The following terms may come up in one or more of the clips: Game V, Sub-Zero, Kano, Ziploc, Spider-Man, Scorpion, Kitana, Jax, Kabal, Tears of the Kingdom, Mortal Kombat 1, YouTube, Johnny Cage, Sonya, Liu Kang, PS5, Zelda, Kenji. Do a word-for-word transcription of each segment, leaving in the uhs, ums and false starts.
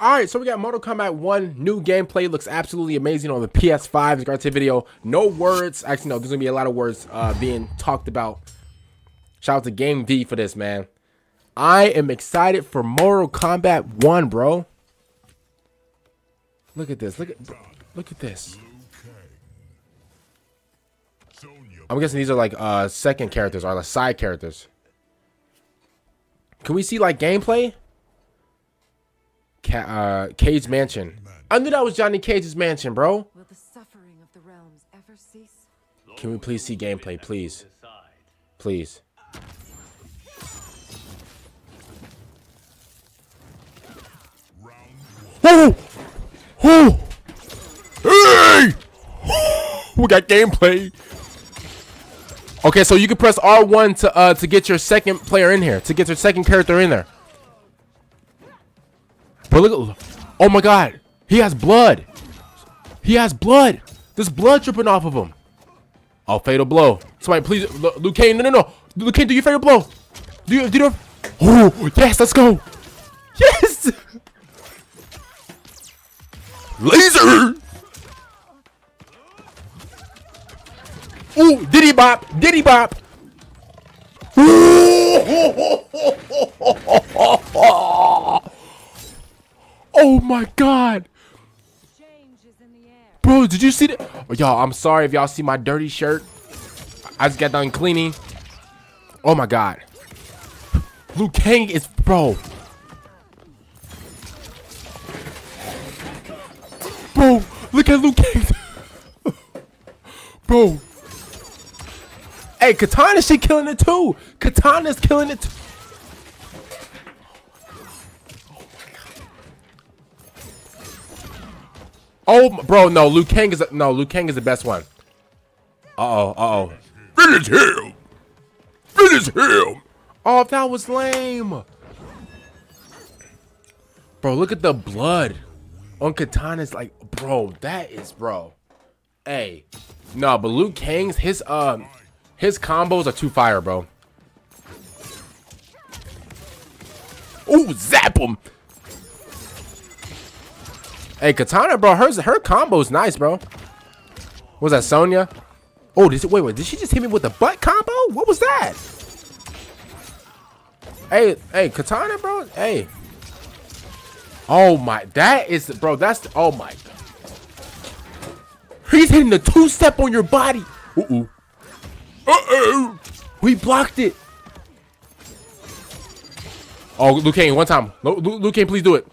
Alright, so we got Mortal Kombat one, new gameplay, looks absolutely amazing on the P S five. It's got to video, no words, actually no, there's going to be a lot of words uh, being talked about. Shout out to Game V for this, man. I am excited for Mortal Kombat one, bro. Look at this, look at, look at this. I'm guessing these are like uh, second characters, or like side characters. Can we see like gameplay? Ca uh, Cage Mansion. I knew that was Johnny Cage's mansion, bro. Will the suffering of the realms ever cease? Can we please see gameplay, please? Please. Oh! Oh! Hey! We got gameplay. Okay, so you can press R one to uh to get your second player in here, to get your second character in there. But look at, oh my god, he has blood. He has blood. There's blood dripping off of him. Oh, fatal blow. Somebody please, Liu Kang, no, no, no. Liu Kang, do your fatal blow. Do you, do you, oh, yes, let's go. Yes. Laser. Ooh, diddy bop, diddy bop. Oh my god, bro! Did you see that? Oh, y'all, I'm sorry if y'all see my dirty shirt. I just got done cleaning. Oh my god, Liu Kang is bro, bro. Look at Liu Kang, bro. Hey, Kitana, she killing it too. Kitana's killing it too. Oh, bro, no, Liu Kang is no, Liu Kang is the best one. Uh-oh, uh-oh. Finish him! Finish him! Oh, that was lame. Bro, look at the blood on Kitana's, like, bro, that is, bro. Hey, no, but Liu Kang's, his, um, his combos are too fire, bro. Ooh, zap him! Hey, Kitana, bro, hers, her combo's nice, bro. What was that, Sonya? Oh, did she, wait, wait, did she just hit me with a butt combo? What was that? Hey, hey, Kitana, bro, hey. Oh, my, that is, bro, that's, oh, my. He's hitting the two-step on your body. Uh-oh. Uh-oh. We blocked it. Oh, Liu Kang, one time. Liu Kang, please do it.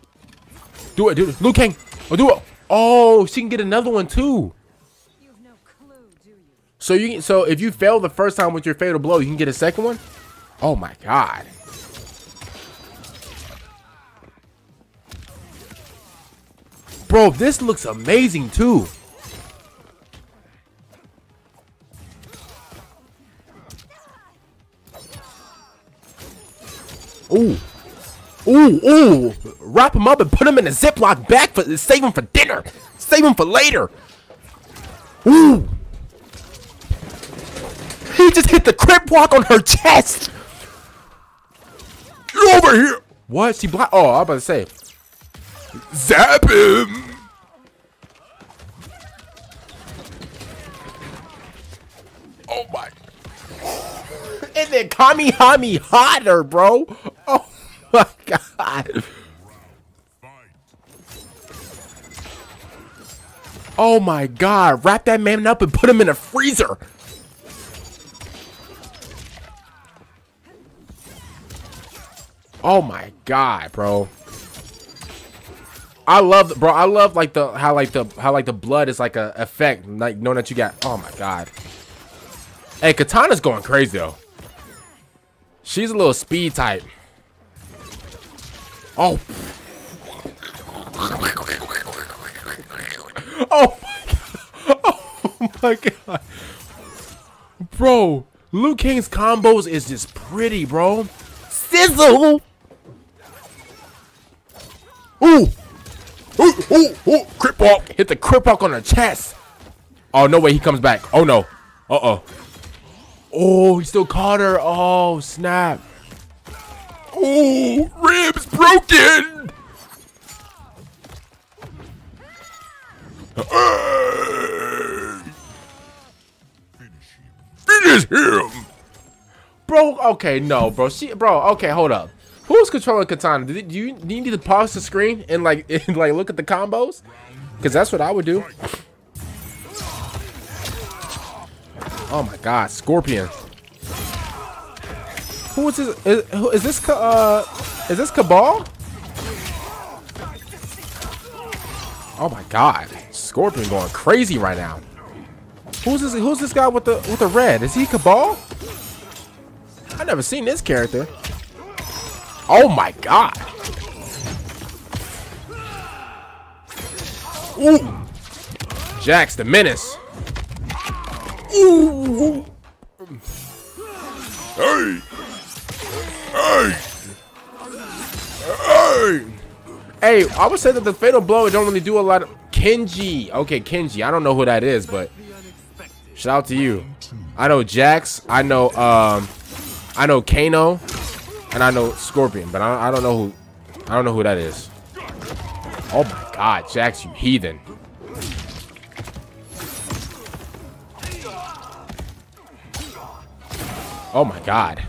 Do it, do it. Liu Kang. Oh, do it. Oh, she can get another one too. You have no clue, do you? So you so if you fail the first time with your fatal blow, you can get a second one? Oh my god. Bro, this looks amazing too. Ooh. Ooh, ooh, wrap him up and put him in a Ziploc bag for, save him for dinner. Save him for later. Ooh. He just hit the crip walk on her chest. Get over here. What? She blocked. Oh, I was about to say. Zap him. Oh, my. And then Kamihami hotter, bro. Oh. Oh my god. Oh my god. Wrap that man up and put him in a freezer. Oh my god, bro. I love bro, I love like the how like the how like the blood is like a effect, like knowing that you got. Oh my god. Hey, Kitana's going crazy though. She's a little speed type. Oh. Oh my god. Oh my god. Bro, Liu Kang's combos is just pretty, bro. Sizzle. Ooh. Ooh, ooh, ooh. Crip walk. Hit the crip walk on her chest. Oh, no way. He comes back. Oh, no. Uh-oh. Oh, he still caught her. Oh, snap. Oh, ribs broken. Finish him. Bro, okay, no, bro. She, bro, okay, hold up. Who's controlling Kitana? Do you, do you need to pause the screen and like, and like look at the combos? Because that's what I would do. Oh my God, Scorpion. Who is this? Is, who, is this? Uh, is this Kabal? Oh my God, Scorpion going crazy right now. Who's this? Who's this guy with the with the red? Is he Kabal? I never seen this character. Oh my God. Ooh. Jax the menace. Ooh. Hey. Hey. Hey. Hey, I would say that the fatal blow don't really do a lot of Kenji. Okay, Kenji. I don't know who that is, but shout out to you. I know Jax. I know um I know Kano, and I know Scorpion, but I, I don't know who, I don't know who that is. Oh my God, Jax, you heathen! Oh my God,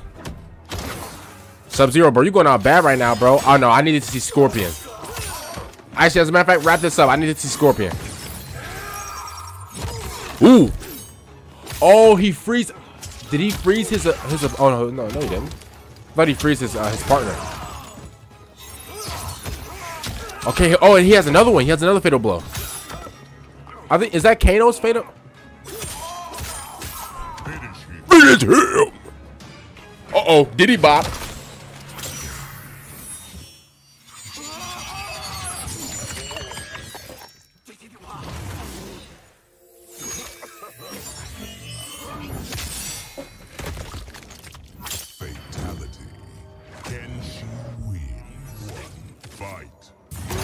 Sub-Zero, bro, you going out bad right now, bro. Oh no, I needed to see Scorpion. Actually, as a matter of fact, wrap this up. I needed to see Scorpion. Ooh, oh, he freeze. Did he freeze his, uh, his, uh, oh no, no, no, he didn't. I thought he freezed his, uh, his partner. Okay, oh, and he has another one. He has another fatal blow. I think, is that Kano's fatal? Finish him! Uh-oh, did he bop?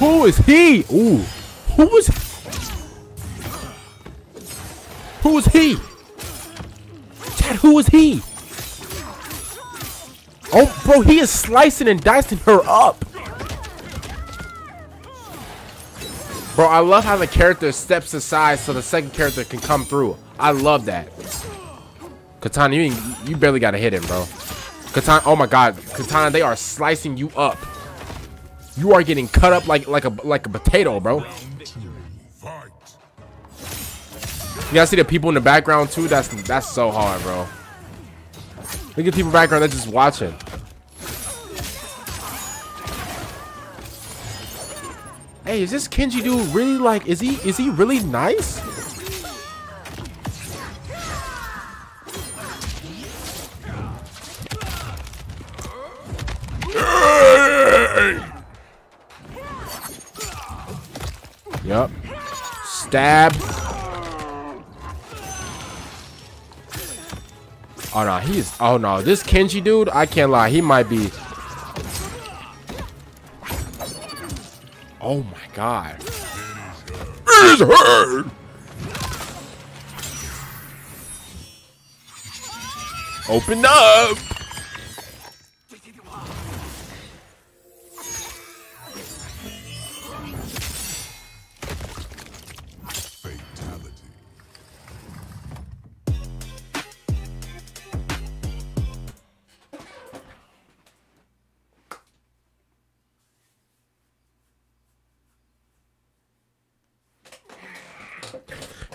Who is he? Ooh. Who is Who is he? Chad, who is he? Oh, bro, he is slicing and dicing her up. Bro, I love how the character steps aside so the second character can come through. I love that. Kitana, you ain't, you barely gotta hit him, bro. Kitana, oh my God. Kitana, they are slicing you up. You are getting cut up like like a like a potato, bro. You guys see the people in the background too? That's that's so hard, bro. Look at the people in the background that's just watching. Hey, is this Kenji dude really like? Is he is he really nice? Yup. Stab. Oh no, he's. Oh no, this Kenji dude. I can't lie, he might be. Oh my God. It is hard. Open up.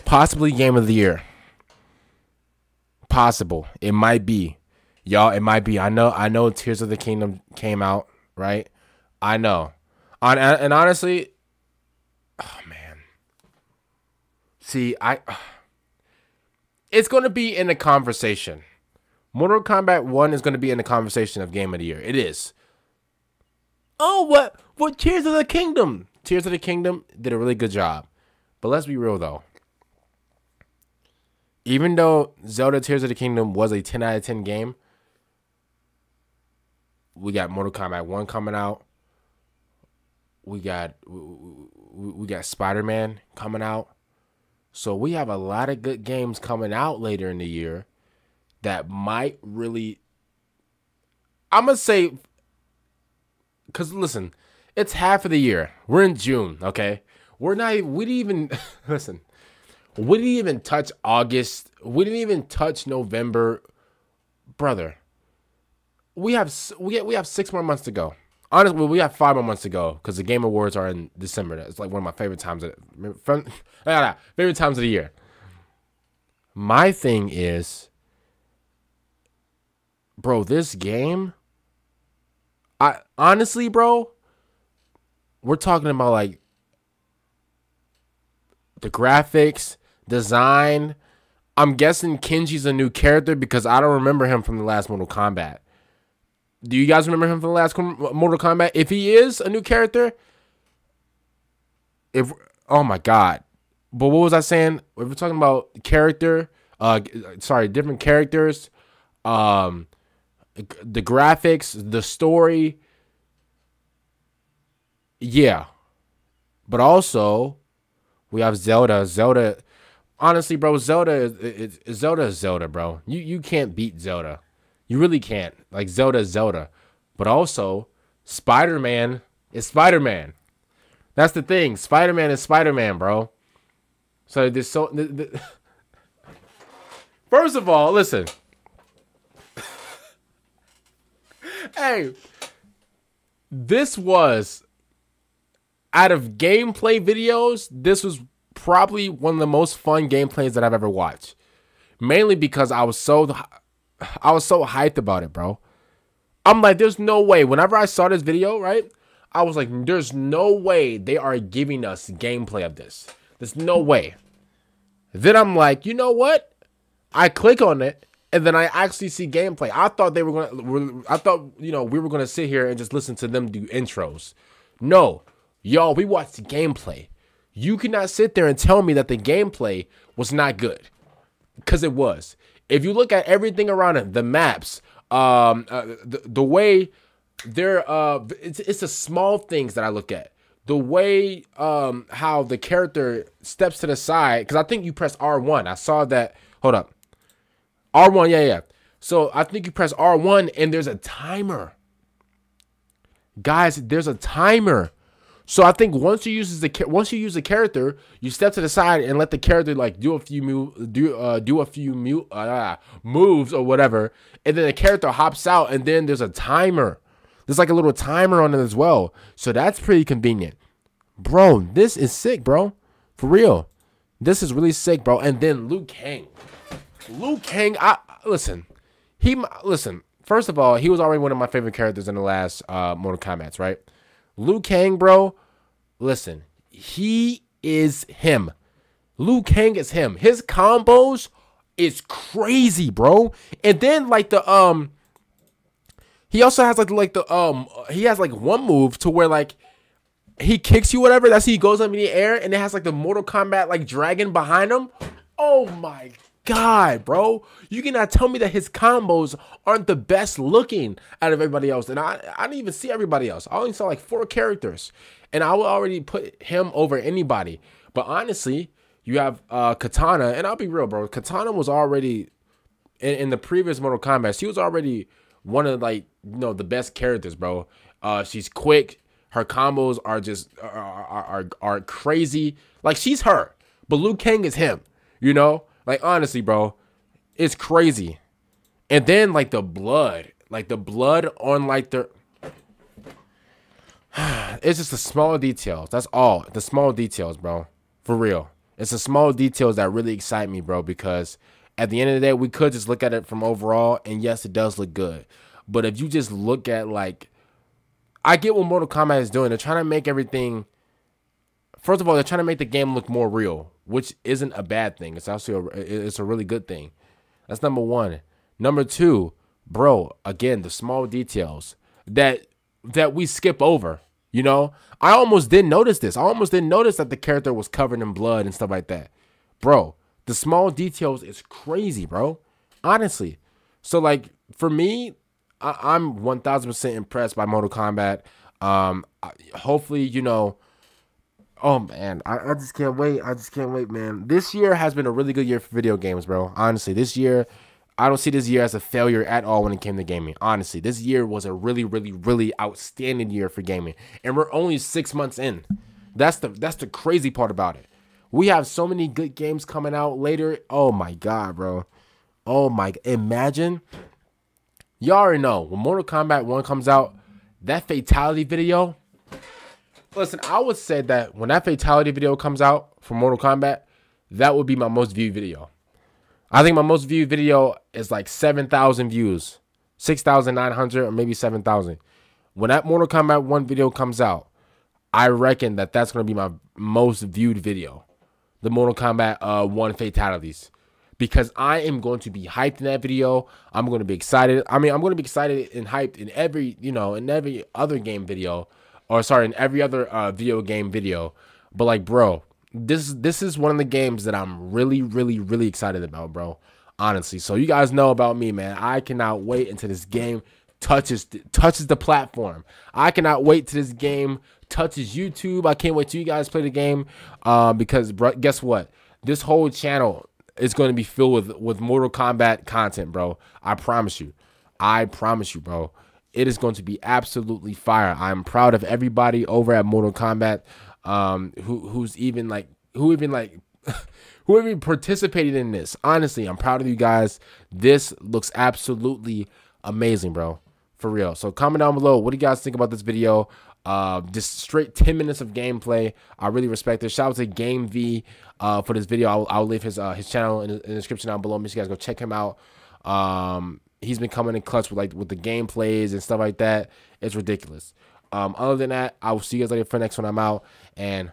Possibly game of the year. Possible. It might be. Y'all, it might be. I know I know Tears of the Kingdom came out, right? I know. On and, and honestly, oh man. See, I it's gonna be in the conversation. Mortal Kombat one is gonna be in the conversation of game of the year. It is. Oh, what what Tears of the Kingdom? Tears of the Kingdom did a really good job. But let's be real though. Even though Zelda Tears of the Kingdom was a ten out of ten game, we got Mortal Kombat one coming out. We got we got Spider-Man coming out. So we have a lot of good games coming out later in the year that might really, I'm going to say, because listen, it's half of the year. We're in June, okay? We're not, we didn't even, listen, we didn't even touch August. We didn't even touch November. Brother, we have, we, we have six more months to go. Honestly, we have five more months to go because the Game Awards are in December. It's like one of my favorite times of, from, favorite times of the year. My thing is, bro, this game, I honestly, bro, we're talking about like the graphics, design. I'm guessing Kenji's a new character because I don't remember him from the last Mortal Kombat. Do you guys remember him from the last Mortal Kombat? If he is a new character, if oh my god. But what was I saying? If we're talking about character, uh sorry, different characters, um the graphics, the story. Yeah. But also, we have Zelda. Zelda, honestly, bro, Zelda is Zelda is Zelda, bro. You you can't beat Zelda. You really can't. Like, Zelda is Zelda. But also, Spider-Man is Spider-Man. That's the thing. Spider-Man is Spider-Man, bro. So, this so... The, the... First of all, listen. Hey. This was... Out of gameplay videos, this was probably one of the most fun gameplays that I've ever watched. Mainly because I was so... I was so hyped about it, bro. I'm like, there's no way. Whenever I saw this video, right, I was like, there's no way they are giving us gameplay of this. There's no way. Then I'm like, you know what? I click on it, and then I actually see gameplay. I thought they were gonna. I thought you know we were gonna sit here and just listen to them do intros. No, y'all, we watched the gameplay. You cannot sit there and tell me that the gameplay was not good, because it was. If you look at everything around it, the maps, um, uh, the, the way they're, uh, it's, it's the small things that I look at. The way um, how the character steps to the side, because I think you press R one. I saw that. Hold up. R one, yeah, yeah. So I think you press R one and there's a timer. Guys, there's a timer. So I think once you use the once you use the character, you step to the side and let the character like do a few move, do uh, do a few mu uh, moves or whatever, and then the character hops out, and then there's a timer. There's like a little timer on it as well, so that's pretty convenient, bro. This is sick, bro, for real. This is really sick, bro. And then Liu Kang, Liu Kang. I listen, he listen. First of all, he was already one of my favorite characters in the last uh, Mortal Kombat, right? Liu Kang, bro, listen, he is him. Liu Kang is him. His combos is crazy, bro. And then like the um, he also has like like the um, he has like one move to where like he kicks you whatever. That's he goes up in the air and it has like the Mortal Kombat like dragon behind him. Oh my god, bro, you cannot tell me that his combos aren't the best looking out of everybody else. And I, I didn't even see everybody else. I only saw like four characters, and I would already put him over anybody. But honestly, you have uh, Kitana, and I'll be real, bro. Kitana was already in, in the previous Mortal Kombat. She was already one of like you know the best characters, bro. Uh, she's quick. Her combos are just are are, are, are crazy. Like she's her, but Liu Kang is him. You know. Like, honestly, bro, it's crazy. And then, like, the blood. Like, the blood on, like, the... It's just the small details. That's all. The small details, bro. For real. It's the small details that really excite me, bro. Because at the end of the day, we could just look at it from overall. And, yes, it does look good. But if you just look at, like... I get what Mortal Kombat is doing. They're trying to make everything... First of all, they're trying to make the game look more real, which isn't a bad thing. It's actually a, it's a really good thing. That's number one. Number two, bro, again, the small details that that we skip over, you know? I almost didn't notice this. I almost didn't notice that the character was covered in blood and stuff like that. Bro, the small details is crazy, bro. Honestly. So, like, for me, I, I'm one thousand percent impressed by Mortal Kombat. Um, I, hopefully, you know... Oh, man, I, I just can't wait. I just can't wait, man. This year has been a really good year for video games, bro. Honestly, this year, I don't see this year as a failure at all when it came to gaming. Honestly, this year was a really, really, really outstanding year for gaming. And we're only six months in. That's the that's the crazy part about it. We have so many good games coming out later. Oh my god, bro. Oh my, imagine. Y'all already know, when Mortal Kombat one comes out, that fatality video. Listen, I would say that when that fatality video comes out for Mortal Kombat, that would be my most viewed video. I think my most viewed video is like seven thousand views, six thousand nine hundred or maybe seven thousand. When that Mortal Kombat one video comes out, I reckon that that's going to be my most viewed video, the Mortal Kombat one fatalities, because I am going to be hyped in that video. I'm going to be excited. I mean, I'm going to be excited and hyped in every, you know, in every other game video, or sorry, in every other uh, video game video. But like, bro, this this is one of the games that I'm really, really, really excited about, bro. Honestly, so you guys know about me, man. I cannot wait until this game touches touches the platform. I cannot wait till this game touches YouTube. I can't wait till you guys play the game, uh, because bro, guess what? This whole channel is going to be filled with with Mortal Kombat content, bro. I promise you. I promise you, bro. It is going to be absolutely fire. I'm proud of everybody over at Mortal Kombat, um, who who's even like who even like who even participated in this. Honestly, I'm proud of you guys. This looks absolutely amazing, bro. For real. So comment down below. What do you guys think about this video? Uh, just straight ten minutes of gameplay. I really respect this. Shout out to Game V uh, for this video. I'll, I'll leave his uh, his channel in the, in the description down below. Make sure you guys go check him out. Um, he's been coming in clutch with like with the gameplays and stuff like that. It's ridiculous. Um, other than that, I will see you guys later for the next one. I'm out, and